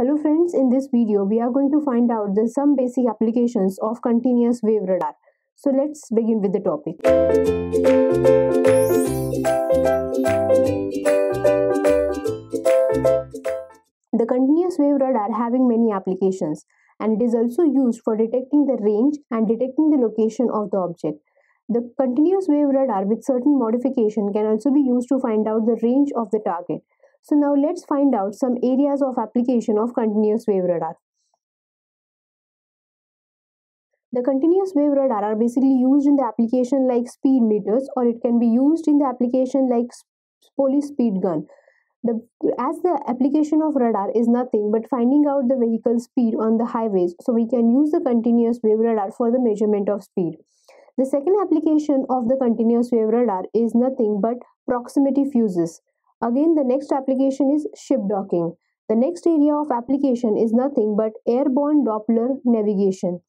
Hello friends, in this video we are going to find out the some basic applications of continuous wave radar. So let's begin with the topic. The continuous wave radar having many applications, and it is also used for detecting the range and detecting the location of the object. The continuous wave radar with certain modification can also be used to find out the range of the target. So now let's find out some areas of application of continuous wave radar. The continuous wave radar are basically used in the application like speed meters, or it can be used in the application like police speed gun. As the application of radar is nothing but finding out the vehicle speed on the highways, so we can use the continuous wave radar for the measurement of speed. The second application of the continuous wave radar is nothing but proximity fuses. Again, the next application is ship docking. The next area of application is nothing but airborne Doppler navigation.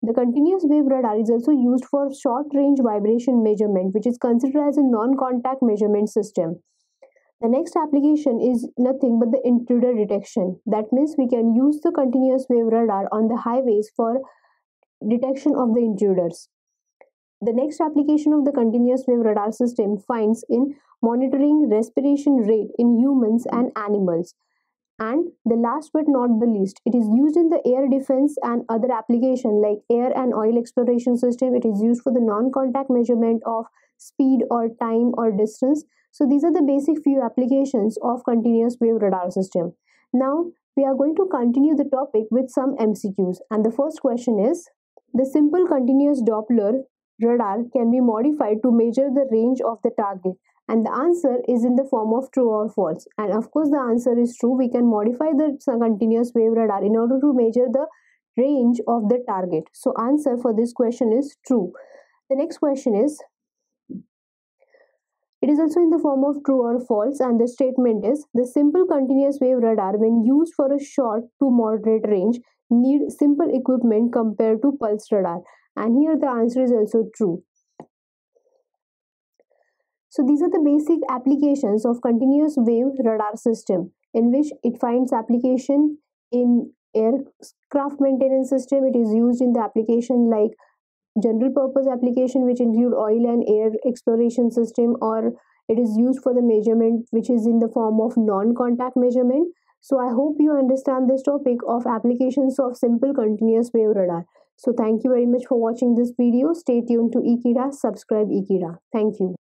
The continuous wave radar is also used for short-range vibration measurement, which is considered as a non-contact measurement system. The next application is nothing but the intruder detection. That means we can use the continuous wave radar on the highways for detection of the intruders. The next application of the continuous wave radar system finds in monitoring respiration rate in humans and animals. And the last but not the least, it is used in the air defense and other application like air and oil exploration system. It is used for the non-contact measurement of speed or time or distance. So these are the basic few applications of continuous wave radar system. Now we are going to continue the topic with some MCQs. And the first question is, the simple continuous Doppler radar can be modified to measure the range of the target, and the answer is in the form of true or false. And of course the answer is true. We can modify the continuous wave radar in order to measure the range of the target. So answer for this question is true. The next question is, it is also in the form of true or false, and the statement is, the simple continuous wave radar when used for a short to moderate range need simple equipment compared to pulse radar. And here the answer is also true. So these are the basic applications of continuous wave radar system, in which it finds application in aircraft maintenance system. It is used in the application like general purpose application, which include oil and air exploration system, or it is used for the measurement, which is in the form of non-contact measurement. So I hope you understand this topic of applications of simple continuous wave radar. So thank you very much for watching this video. Stay tuned to Ekeeda. Subscribe Ekeeda. Thank you.